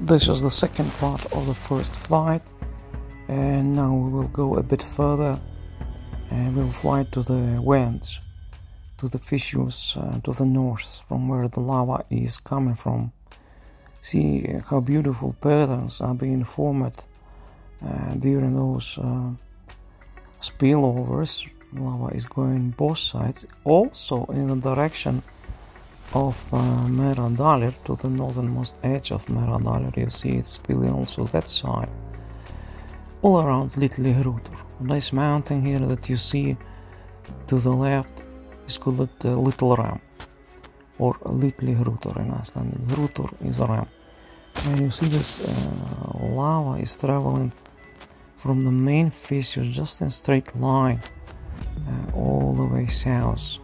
This is the second part of the first flight, and now we will go a bit further and we'll fly to the winds, to the fissures to the north, from where the lava is coming from. See how beautiful patterns are being formed during those spillovers. Lava is going both sides, also in the direction of Meradalir, to the northernmost edge of Meradalir. You see it's spilling also that side, all around Litli-Hrútur. This mountain here that you see to the left is called Little Ram, or Litli-Hrútur in Iceland. Hrútur is a ram. And you see this lava is traveling from the main fissure just in straight line all the way south.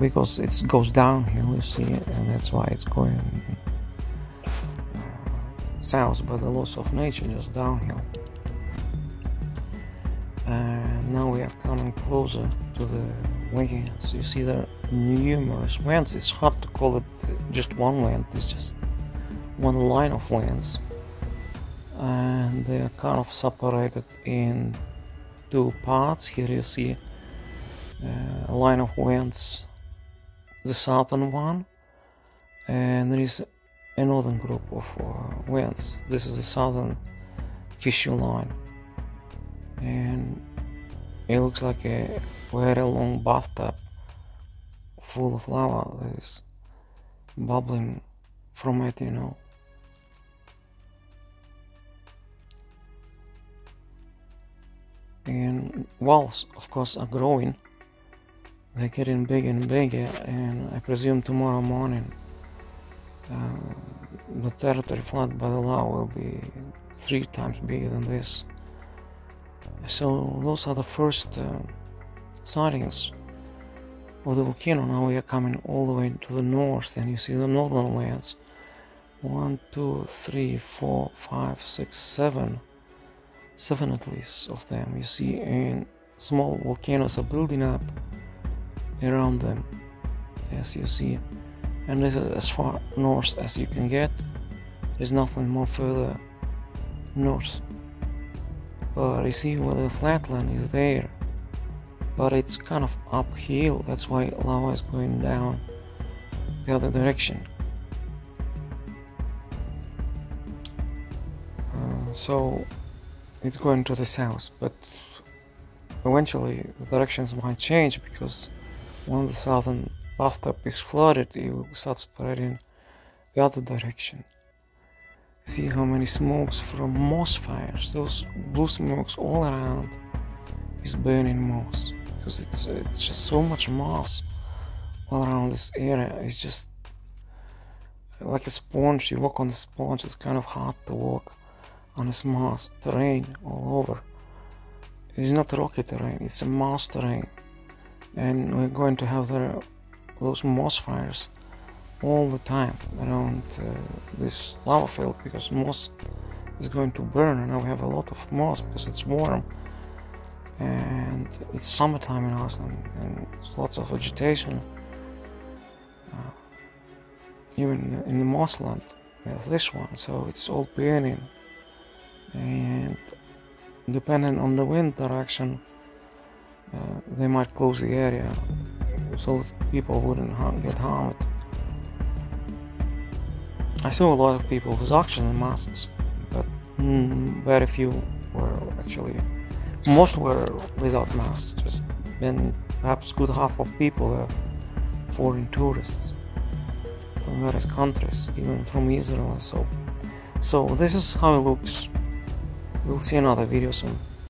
Because it goes downhill, you see, and that's why it's going south, but the loss of nature is downhill. Now we are coming closer to the winds. You see there are numerous winds. It's hard to call it just one wind, it's just one line of winds, and they are kind of separated in two parts. Here you see a line of winds, the southern one, and there is a northern group of winds. This is the southern fissure line, and it looks like a very long bathtub full of lava that is bubbling from it, you know. And walls, of course, are growing. They're getting bigger and bigger, and I presume tomorrow morning the territory flooded by the lava will be 3 times bigger than this. So those are the first sightings of the volcano. Now we are coming all the way to the north, and you see the northern winds. 1, 2, 3, 4, 5, 6, 7. 7 at least of them, you see, and small volcanoes are building up around them, as you see, and this is as far north as you can get. There's nothing more further north. But you see where the flatland is there, but it's kind of uphill, that's why lava is going down the other direction. So it's going to the south, but eventually the directions might change, because once the southern bathtub is flooded, it will start spreading the other direction. See how many smokes from moss fires, those blue smokes all around is burning moss, because it's just so much moss all around this area. It's just like a sponge. You walk on the sponge, it's kind of hard to walk on this moss terrain all over. It's not rocky terrain, it's a moss terrain, and we're going to have those moss fires all the time around this lava field, because moss is going to burn, and now we have a lot of moss because it's warm and it's summertime in Iceland, and there's lots of vegetation, even in the mossland. We have this one, so it's all burning, and depending on the wind direction, they might close the area so that people wouldn't get harmed. I saw a lot of people with oxygen masks, but very few were actually, most were without masks. Just then, perhaps good half of people were foreign tourists from various countries, even from Israel and so. So this is how it looks. We'll see another video soon.